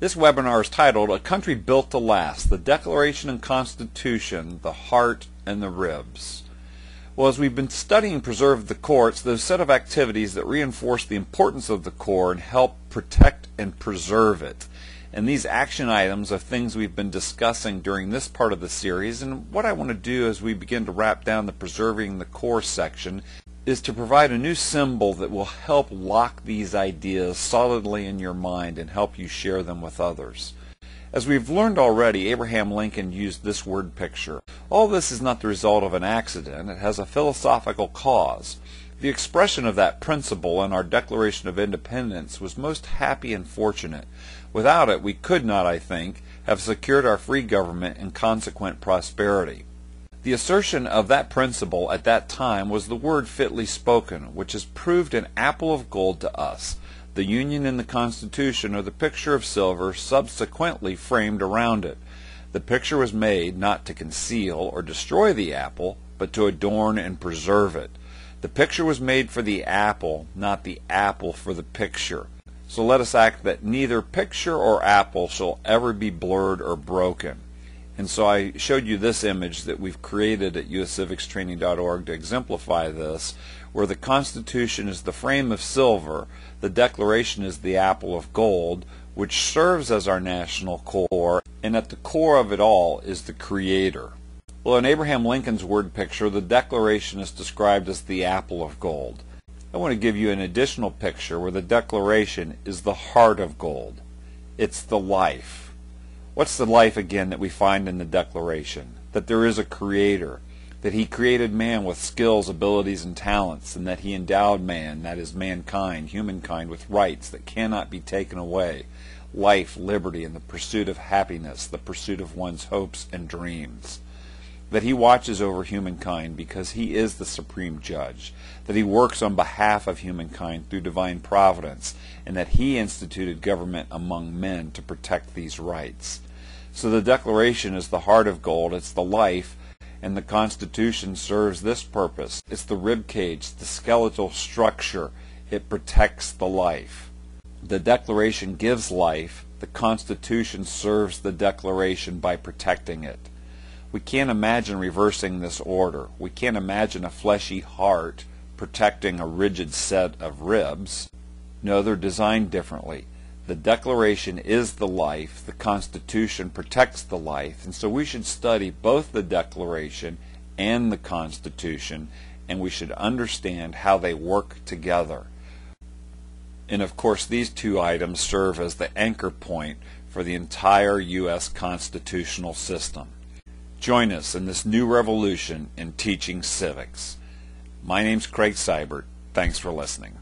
This webinar is titled A Country Built to Last, the Declaration and Constitution, the Heart and the Ribs. Well, as we've been studying Preserve the Core, it's those set of activities that reinforce the importance of the core and help protect and preserve it. And these action items are things we've been discussing during this part of the series, and what I want to do as we begin to wrap down the Preserving the Core section is to provide a new symbol that will help lock these ideas solidly in your mind and help you share them with others. As we've learned already, Abraham Lincoln used this word picture. All this is not the result of an accident. It has a philosophical cause. The expression of that principle in our Declaration of Independence was most happy and fortunate. Without it, we could not, I think, have secured our free government and consequent prosperity. The assertion of that principle at that time was the word fitly spoken, which has proved an apple of gold to us. The Union and the Constitution are the picture of silver subsequently framed around it. The picture was made not to conceal or destroy the apple, but to adorn and preserve it. The picture was made for the apple, not the apple for the picture. So let us act that neither picture or apple shall ever be blurred or broken. And so I showed you this image that we've created at uscivicstraining.org to exemplify this, where the Constitution is the frame of silver, the Declaration is the apple of gold, which serves as our national core, and at the core of it all is the Creator. Well, in Abraham Lincoln's word picture, the Declaration is described as the apple of gold. I want to give you an additional picture where the Declaration is the heart of gold. It's the life. What's the life again that we find in the Declaration? That there is a Creator, that He created man with skills, abilities, and talents, and that He endowed man, that is mankind, humankind, with rights that cannot be taken away, life, liberty, and the pursuit of happiness, the pursuit of one's hopes and dreams. That He watches over humankind because He is the supreme judge, that He works on behalf of humankind through divine providence, and that He instituted government among men to protect these rights. So the Declaration is the heart of gold, it's the life, and the Constitution serves this purpose. It's the ribcage, the skeletal structure. It protects the life. The Declaration gives life. The Constitution serves the Declaration by protecting it. We can't imagine reversing this order. We can't imagine a fleshy heart protecting a rigid set of ribs. No, they're designed differently. The Declaration is the life, the Constitution protects the life, and so we should study both the Declaration and the Constitution, and we should understand how they work together. And of course, these two items serve as the anchor point for the entire U.S. constitutional system. Join us in this new revolution in teaching civics. My name's Craig Seibert. Thanks for listening.